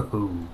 Ho ho.